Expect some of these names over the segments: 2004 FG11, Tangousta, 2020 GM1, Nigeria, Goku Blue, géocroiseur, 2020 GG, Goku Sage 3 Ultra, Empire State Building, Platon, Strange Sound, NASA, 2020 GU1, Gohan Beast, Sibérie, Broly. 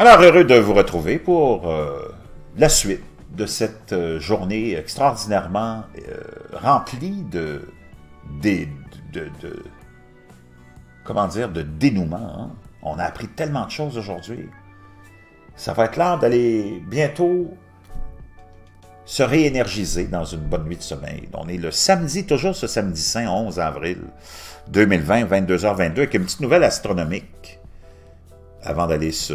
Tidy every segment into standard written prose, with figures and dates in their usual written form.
Alors, heureux de vous retrouver pour la suite de cette journée extraordinairement remplie de dénouement. Hein? On a appris tellement de choses aujourd'hui. Ça va être l'heure d'aller bientôt se réénergiser dans une bonne nuit de sommeil. On est le samedi, toujours ce samedi saint, 11 avril 2020, 22h22, avec une petite nouvelle astronomique avant d'aller se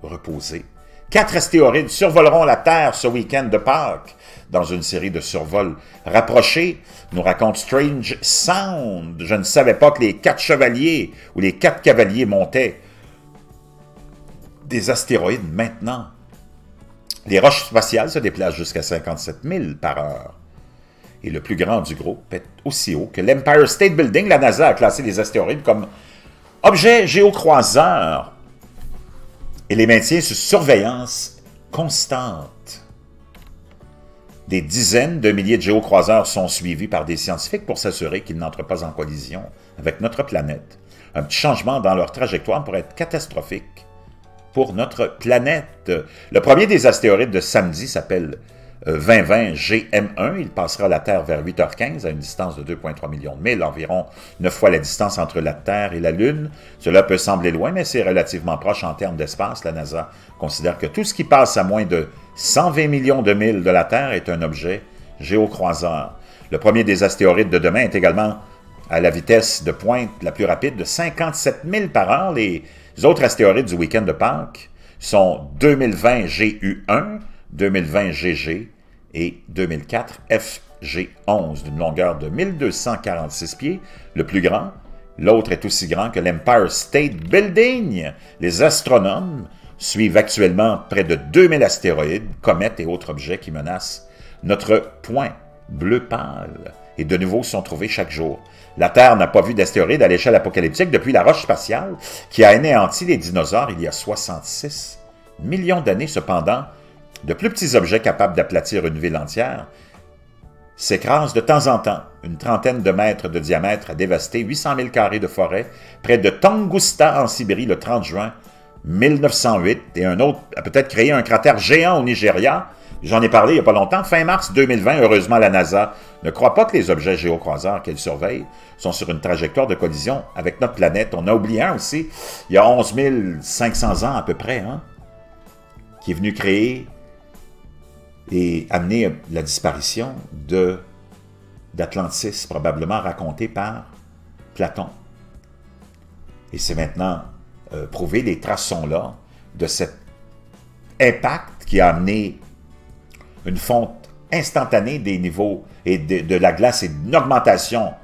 reposer. 4 astéroïdes survoleront la Terre ce week-end de Pâques dans une série de survols rapprochés, nous raconte Strange Sound. Je ne savais pas que les 4 chevaliers ou les 4 cavaliers montaient des astéroïdes maintenant. Les roches spatiales se déplacent jusqu'à 57 000 par heure. Et le plus grand du groupe est aussi haut que l'Empire State Building. La NASA a classé les astéroïdes comme objets géocroiseurs et les maintient sous surveillance constante. Des dizaines de milliers de géocroiseurs sont suivis par des scientifiques pour s'assurer qu'ils n'entrent pas en collision avec notre planète. Un petit changement dans leur trajectoire pourrait être catastrophique pour notre planète. Le premier des astéroïdes de samedi s'appelle 2020 GM1. Il passera la Terre vers 8h15 à une distance de 2,3 millions de milles, environ 9 fois la distance entre la Terre et la Lune. Cela peut sembler loin, mais c'est relativement proche en termes d'espace. La NASA considère que tout ce qui passe à moins de 120 millions de milles de la Terre est un objet géocroiseur. Le premier des astéroïdes de demain est également à la vitesse de pointe la plus rapide de 57 000 par heure. Les autres astéroïdes du week-end de Pâques sont 2020 GU1, 2020 GG et 2004 FG11, d'une longueur de 1246 pieds. Le plus grand, l'autre est aussi grand que l'Empire State Building. Les astronomes suivent actuellement près de 2000 astéroïdes, comètes et autres objets qui menacent notre point bleu pâle. Et de nouveaux sont trouvés chaque jour. La Terre n'a pas vu d'astéroïdes à l'échelle apocalyptique depuis la roche spatiale qui a anéanti les dinosaures il y a 66 millions d'années. Cependant, de plus petits objets capables d'aplatir une ville entière s'écrasent de temps en temps. Une trentaine de mètres de diamètre a dévasté 800 000 carrés de forêt près de Tangousta en Sibérie le 30 juin 1908 et un autre a peut-être créé un cratère géant au Nigeria. J'en ai parlé il n'y a pas longtemps, fin mars 2020, heureusement la NASA ne croit pas que les objets géocroiseurs qu'elle surveille sont sur une trajectoire de collision avec notre planète. On a oublié un aussi, il y a 11 500 ans à peu près, hein, qui est venu créer et amener la disparition d'Atlantis, probablement racontée par Platon. Et c'est maintenant prouvé, les traces sont là, de cet impact qui a amené une fonte instantanée des niveaux et de la glace et une augmentation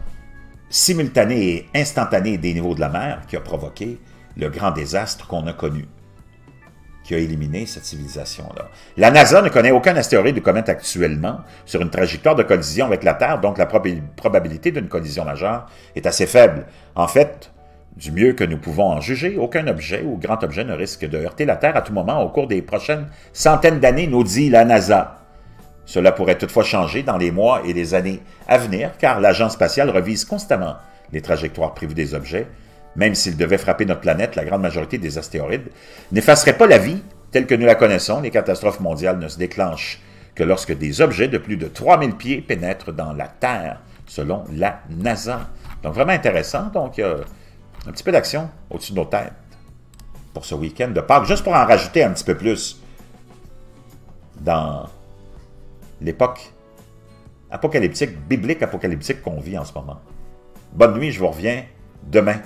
simultanée et instantanée des niveaux de la mer qui a provoqué le grand désastre qu'on a connu, qui a éliminé cette civilisation-là. La NASA ne connaît aucun astéroïde ou comète actuellement sur une trajectoire de collision avec la Terre, donc la probabilité d'une collision majeure est assez faible. En fait, du mieux que nous pouvons en juger, aucun objet ou grand objet ne risque de heurter la Terre à tout moment au cours des prochaines centaines d'années, nous dit la NASA. Cela pourrait toutefois changer dans les mois et les années à venir, car l'agence spatiale revise constamment les trajectoires prévues des objets. Même s'ils devaient frapper notre planète, la grande majorité des astéroïdes n'effaceraient pas la vie telle que nous la connaissons. Les catastrophes mondiales ne se déclenchent que lorsque des objets de plus de 3000 pieds pénètrent dans la Terre, selon la NASA. Donc vraiment intéressant, donc un petit peu d'action au-dessus de nos têtes pour ce week-end de Pâques, juste pour en rajouter un petit peu plus dans l'époque apocalyptique, biblique apocalyptique qu'on vit en ce moment. Bonne nuit, je vous reviens demain.